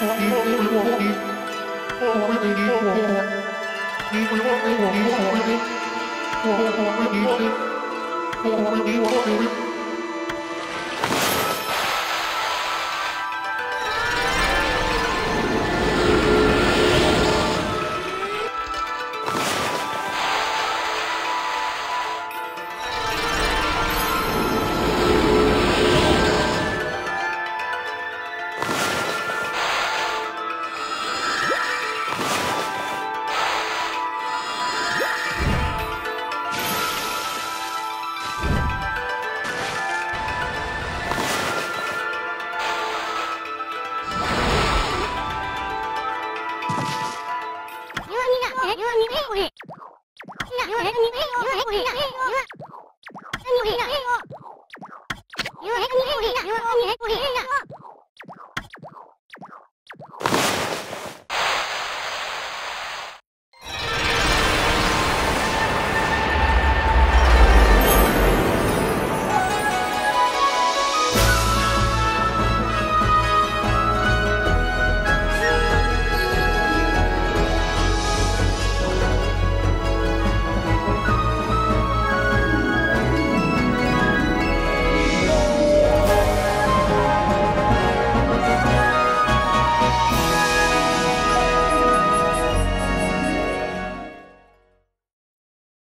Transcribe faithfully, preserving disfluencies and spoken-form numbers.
Oh, you